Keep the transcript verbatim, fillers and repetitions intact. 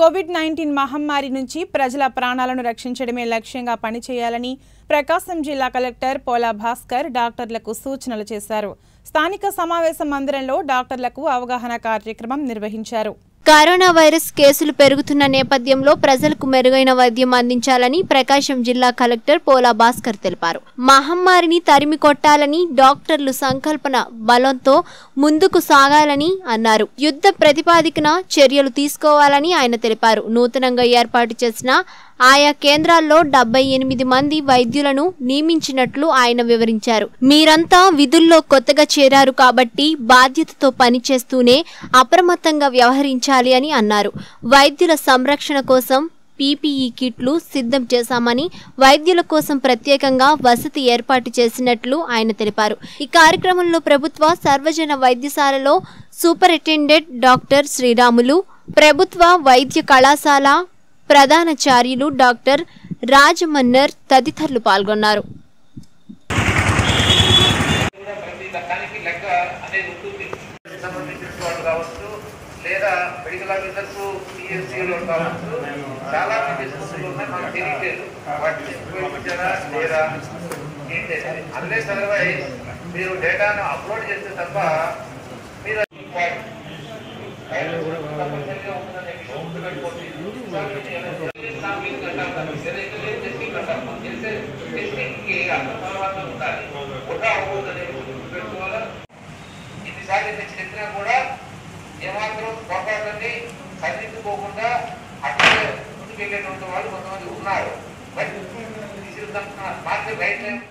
Covid nineteen మహమ్మారి నుంచి ప్రజల ప్రాణాలను రక్షించడమే లక్ష్యంగా పని చేయాలని ప్రకాశం జిల్లా కలెక్టర్ పోలా భాస్కర్ డాక్టర్లకు సూచనలు చేశారు. స్థానిక సమావేశ మందిరంలో డాక్టర్లకు అవగాహన కార్యక్రమం నిర్వహించారు. కరోనా వైరస్ కేసులు పెరుగుతున్న నేపథ్యంలో ప్రజలకు మెరుగైన వైద్యం అందించాలని ప్రకాశం జిల్లా కలెక్టర్ పోలా భాస్కర్ తెలిపారు. మహమ్మారిని తరిమి కొట్టాలని డాక్టర్లు సంకల్పన బలంతో ముందుకు సాగాలని అన్నారు. యుద్ధ ప్రతిపాదికన చర్యలు తీసుకోవాలని ఆయన తెలిపారు. నూతనంగా ఏర్పాటు చేసిన ఆయా కేంద్రాల్లో డెబ్బై ఎనిమిది మంది వైద్యులను నియమించినట్లు ఆయన వివరించారు. మీరంతా విధుల్లో కొత్తగా చేరారు కాబట్టి బాధ్యతతో పనిచేస్తూనే అప్రమత్తంగా వ్యవహరించాలి అని అన్నారు. వైద్యుల సంరక్షణ కోసం పీపీఈ కిట్లు సిద్ధం చేశామని, వైద్యుల కోసం ప్రత్యేకంగా వసతి ఏర్పాటు చేసినట్లు ఆయన తెలిపారు. ఈ కార్యక్రమంలో ప్రభుత్వ సర్వజన వైద్యశాలలో సూపరింటెండెంట్ డాక్టర్ శ్రీరాములు, ప్రభుత్వ వైద్య కళాశాల ప్రధానాచార్యులు డాక్టర్ రాజ్ మన్నర్ తదితరులు పాల్గొన్నారు. ఉన్నారు.